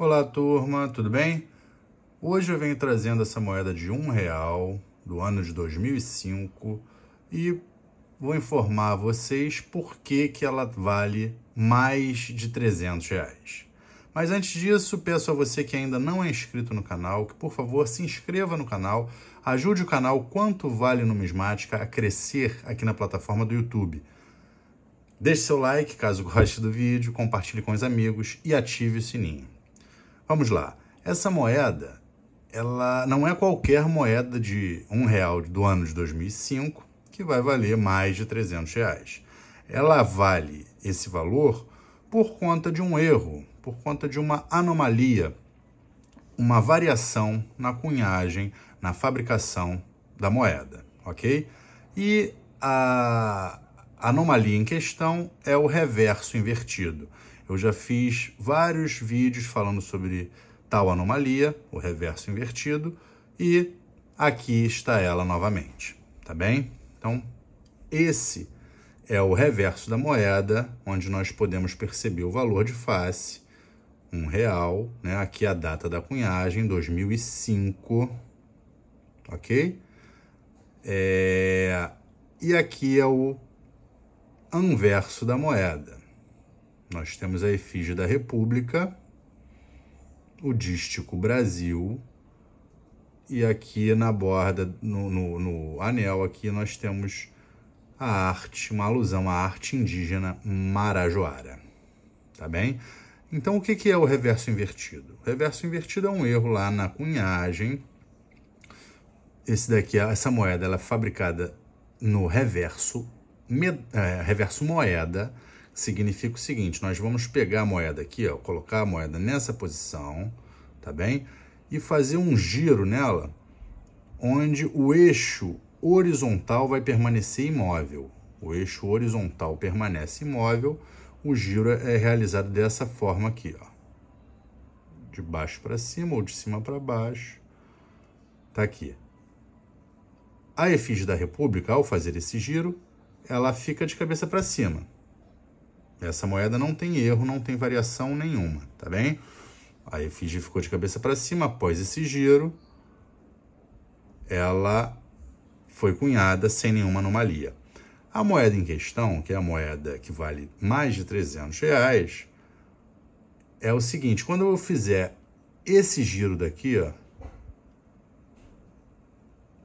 Olá turma, tudo bem? Hoje eu venho trazendo essa moeda de R$1 do ano de 2005 e vou informar a vocês por que ela vale mais de R$300. Mas antes disso, peço a você que ainda não é inscrito no canal, que por favor se inscreva no canal, ajude o canal Quanto Vale Numismática a crescer aqui na plataforma do YouTube. Deixe seu like caso goste do vídeo, compartilhe com os amigos e ative o sininho. Vamos lá. Essa moeda, ela não é qualquer moeda de R$1 do ano de 2005 que vai valer mais de R$300. Ela vale esse valor por conta de um erro, por conta de uma anomalia, uma variação na cunhagem, na fabricação da moeda, ok? E a anomalia em questão é o reverso invertido. Eu já fiz vários vídeos falando sobre tal anomalia, o reverso invertido, e aqui está ela novamente, tá bem? Então, esse é o reverso da moeda, onde nós podemos perceber o valor de face, R$1, né? Aqui a data da cunhagem, 2005, ok? E aqui é o anverso da moeda. Nós temos a efígie da República, o dístico Brasil, e aqui na borda, no anel, aqui nós temos a arte, uma alusão à arte indígena Marajoara, tá bem? Então, o que é o reverso invertido? O reverso invertido é um erro lá na cunhagem. Esse daqui, essa moeda, ela é fabricada no reverso moeda. Significa o seguinte: nós vamos pegar a moeda aqui, ó, colocar a moeda nessa posição, tá bem? E fazer um giro nela, onde o eixo horizontal vai permanecer imóvel. O eixo horizontal permanece imóvel, o giro é realizado dessa forma aqui, ó. De baixo para cima ou de cima para baixo, tá aqui. A efígie da República, ao fazer esse giro, ela fica de cabeça para cima. Essa moeda não tem erro, não tem variação nenhuma, tá bem? A efígie ficou de cabeça para cima após esse giro. Ela foi cunhada sem nenhuma anomalia. A moeda em questão, que é a moeda que vale mais de R$300, é o seguinte: quando eu fizer esse giro daqui, ó,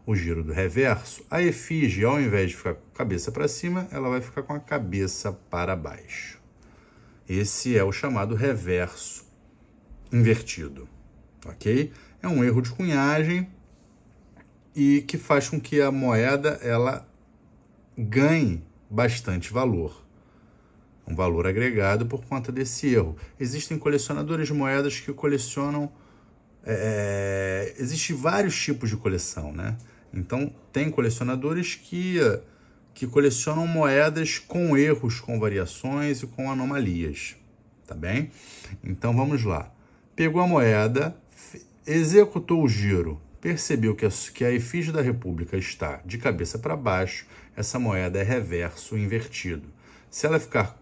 o giro do reverso, a efígie, ao invés de ficar com a cabeça para cima, ela vai ficar com a cabeça para baixo. Esse é o chamado reverso invertido, ok? É um erro de cunhagem e que faz com que a moeda ela ganhe bastante valor. Um valor agregado por conta desse erro. Existem colecionadores de moedas que colecionam... Existem vários tipos de coleção, né? Então, tem colecionadores que colecionam moedas com erros, com variações e com anomalias, tá bem? Então, vamos lá. Pegou a moeda, executou o giro, percebeu que a efígie da República está de cabeça para baixo, essa moeda é reverso invertido. Se ela ficar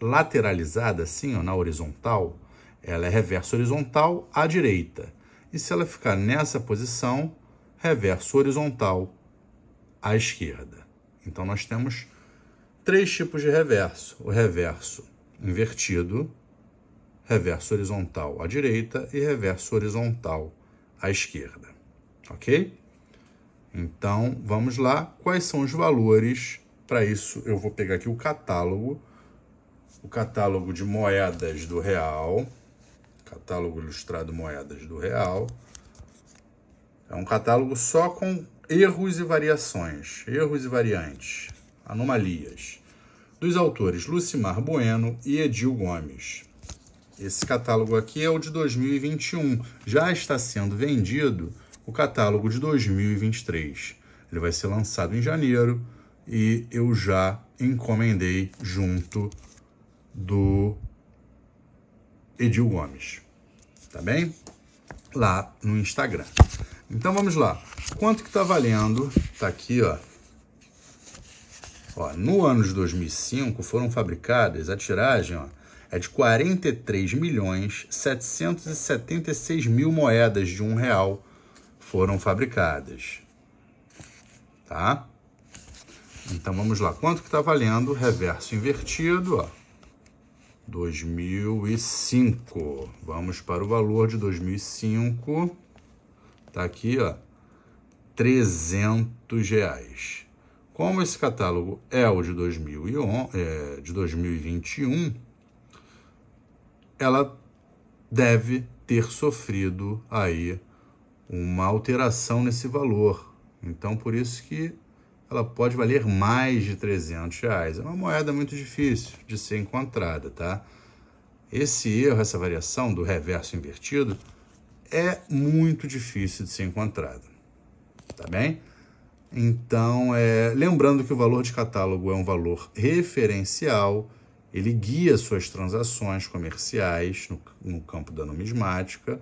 lateralizada assim, ó, na horizontal, ela é reverso horizontal à direita. E se ela ficar nessa posição, reverso horizontal à esquerda. Então, nós temos três tipos de reverso. O reverso invertido, reverso horizontal à direita e reverso horizontal à esquerda. Ok? Então, vamos lá. Quais são os valores? Para isso, eu vou pegar aqui o catálogo de moedas do real. Catálogo ilustrado moedas do real. É um catálogo só com erros e variações, erros e variantes, anomalias. Dos autores Lucimar Bueno e Edil Gomes. Esse catálogo aqui é o de 2021. Já está sendo vendido o catálogo de 2023. Ele vai ser lançado em janeiro e eu já encomendei junto do Edil Gomes, tá bem? Lá no Instagram. Então, vamos lá. Quanto que tá valendo? Tá aqui, ó. No ano de 2005, foram fabricadas, a tiragem, ó, é de 43.776.000 moedas de R$1 foram fabricadas. Tá? Então vamos lá. Quanto que está valendo? Reverso invertido, ó. 2005. Vamos para o valor de 2005. Tá aqui, ó. R$300. Como esse catálogo é o de 2021, ela deve ter sofrido aí uma alteração nesse valor. Então, por isso que ela pode valer mais de R$300. É uma moeda muito difícil de ser encontrada, tá? Esse erro, essa variação do reverso invertido é muito difícil de ser encontrada, tá bem? Então, lembrando que o valor de catálogo é um valor referencial, ele guia suas transações comerciais no campo da numismática,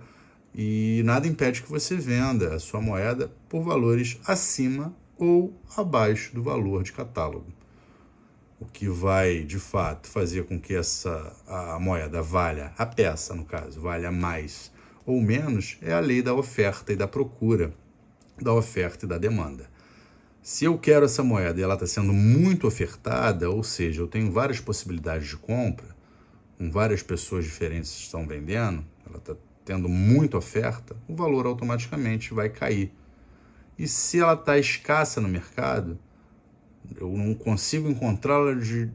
e nada impede que você venda a sua moeda por valores acima ou abaixo do valor de catálogo. O que vai, de fato, fazer com que a moeda valha, a peça, no caso, valha mais ou menos, é a lei da oferta e da procura, da oferta e da demanda. Se eu quero essa moeda e ela está sendo muito ofertada, ou seja, eu tenho várias possibilidades de compra, com várias pessoas diferentes que estão vendendo, ela está tendo muita oferta, o valor automaticamente vai cair. E se ela está escassa no mercado, eu não consigo encontrá-la de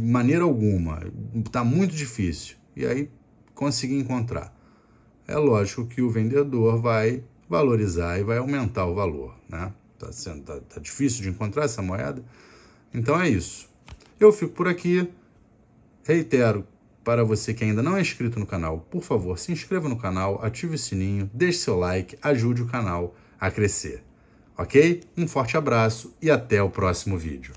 maneira alguma, está muito difícil, e aí consegui encontrar. É lógico que o vendedor vai valorizar e vai aumentar o valor, né? Tá difícil de encontrar essa moeda, então é isso. Eu fico por aqui, reitero, para você que ainda não é inscrito no canal, por favor, se inscreva no canal, ative o sininho, deixe seu like, ajude o canal a crescer, ok? Um forte abraço e até o próximo vídeo.